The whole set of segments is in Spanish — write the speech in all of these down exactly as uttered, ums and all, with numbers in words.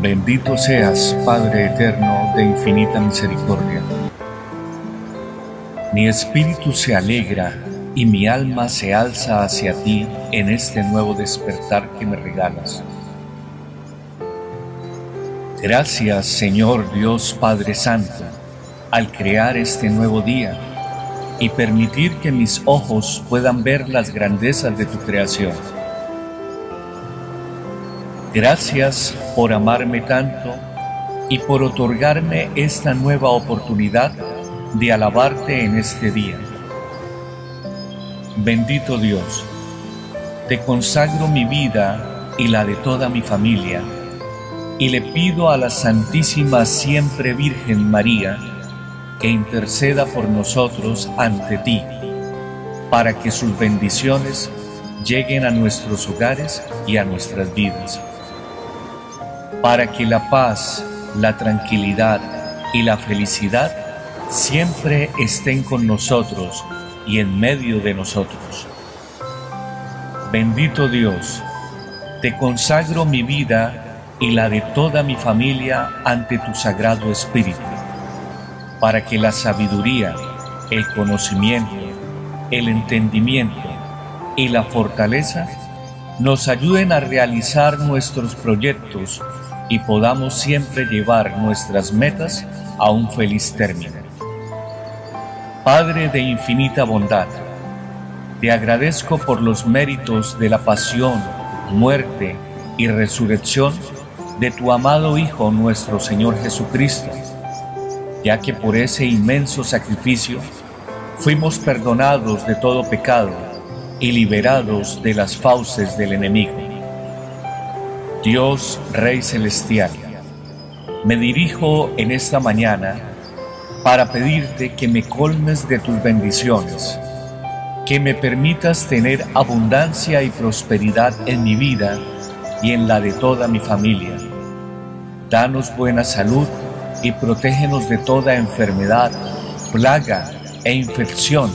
Bendito seas, Padre eterno de infinita misericordia. Mi espíritu se alegra y mi alma se alza hacia ti en este nuevo despertar que me regalas. Gracias, Señor Dios Padre Santo, al crear este nuevo día y permitir que mis ojos puedan ver las grandezas de tu creación. Gracias por amarme tanto y por otorgarme esta nueva oportunidad de alabarte en este día. Bendito Dios, te consagro mi vida y la de toda mi familia, y le pido a la Santísima Siempre Virgen María que interceda por nosotros ante ti, para que sus bendiciones lleguen a nuestros hogares y a nuestras vidas, para que la paz, la tranquilidad y la felicidad siempre estén con nosotros y en medio de nosotros. Bendito Dios, te consagro mi vida y la de toda mi familia ante tu Sagrado Espíritu, para que la sabiduría, el conocimiento, el entendimiento y la fortaleza nos ayuden a realizar nuestros proyectos y podamos siempre llevar nuestras metas a un feliz término. Padre de infinita bondad, te agradezco por los méritos de la pasión, muerte y resurrección de tu amado Hijo nuestro Señor Jesucristo, ya que por ese inmenso sacrificio fuimos perdonados de todo pecado y liberados de las fauces del enemigo. Dios Rey Celestial, me dirijo en esta mañana para pedirte que me colmes de tus bendiciones, que me permitas tener abundancia y prosperidad en mi vida y en la de toda mi familia. Danos buena salud y protégenos de toda enfermedad, plaga e infección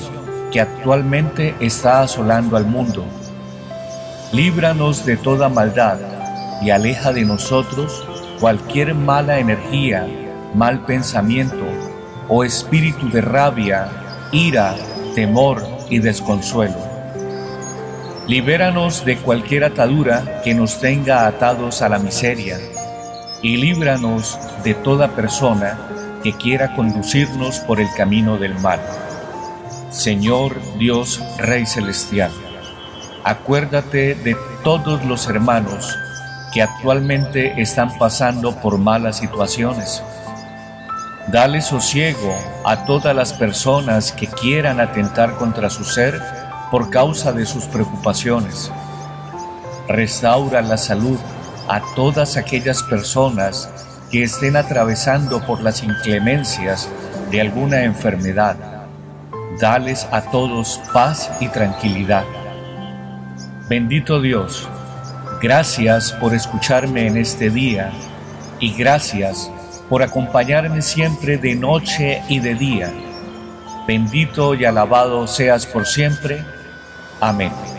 que actualmente está asolando al mundo. Líbranos de toda maldad y aleja de nosotros cualquier mala energía, mal pensamiento o espíritu de rabia, ira, temor y desconsuelo. Libéranos de cualquier atadura que nos tenga atados a la miseria y líbranos de toda persona que quiera conducirnos por el camino del mal. Señor Dios Rey Celestial, acuérdate de todos los hermanos que actualmente están pasando por malas situaciones. Dale sosiego a todas las personas que quieran atentar contra su ser por causa de sus preocupaciones. Restaura la salud a todas aquellas personas que estén atravesando por las inclemencias de alguna enfermedad. Dales a todos paz y tranquilidad. Bendito Dios, gracias por escucharme en este día y gracias por acompañarme siempre de noche y de día. Bendito y alabado seas por siempre. Amén.